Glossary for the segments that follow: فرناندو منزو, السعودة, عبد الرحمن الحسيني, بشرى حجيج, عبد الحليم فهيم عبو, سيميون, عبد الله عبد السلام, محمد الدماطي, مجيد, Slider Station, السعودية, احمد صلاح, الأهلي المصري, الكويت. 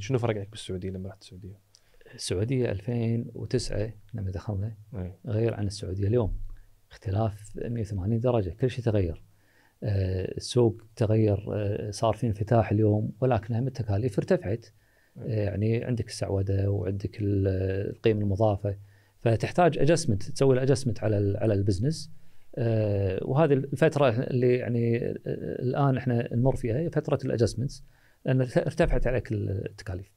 شنو فرق عليك بالسعوديه لما رحت السعوديه؟ السعوديه 2009 لما دخلنا غير عن السعوديه اليوم، اختلاف 180 درجه، كل شيء تغير. السوق تغير، صار في انفتاح اليوم، ولكن هم التكاليف ارتفعت. يعني عندك السعوده وعندك القيمه المضافه، فتحتاج ادجستمنت، تسوي الادجستمنت على البزنس. وهذه الفتره اللي يعني الان احنا نمر فيها فتره الادجستمنتس، لان ارتفعت عليك التكاليف،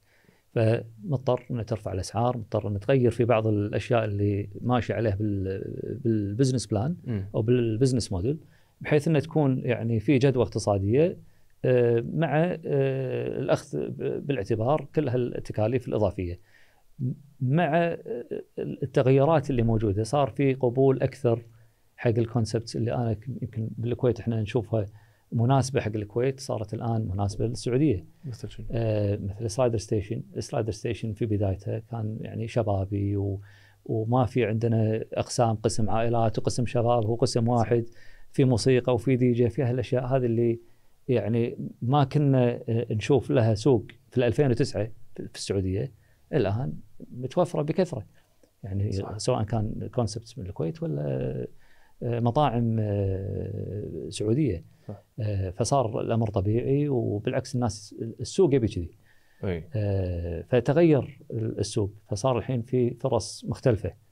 فمضطر انك ترفع الاسعار، مضطر انك تغير في بعض الاشياء اللي ماشي عليها بالبزنس بلان او بالبزنس موديل، بحيث انها تكون يعني في جدوى اقتصاديه مع الاخذ بالاعتبار كل هالتكاليف الاضافيه. مع التغيرات اللي موجوده صار في قبول اكثر حق الكونسبتس اللي انا يمكن بالكويت احنا نشوفها مناسبه حق الكويت، صارت الان مناسبه للسعوديه. مثل شنو؟ مثل سلايدر ستيشن. سلايدر ستيشن في بدايتها كان يعني شبابي وما في عندنا اقسام، قسم عائلات وقسم شباب وقسم واحد، في موسيقى وفي دي جي، في هالاشياء هذه اللي يعني ما كنا نشوف لها سوق في 2009 في السعوديه، الان متوفره بكثره. يعني صح. سواء كان كونسبتس من الكويت ولا مطاعم سعوديه، فصار الامر طبيعي، وبالعكس الناس السوق يبي كذي، فتغير السوق، فصار الحين في فرص مختلفه.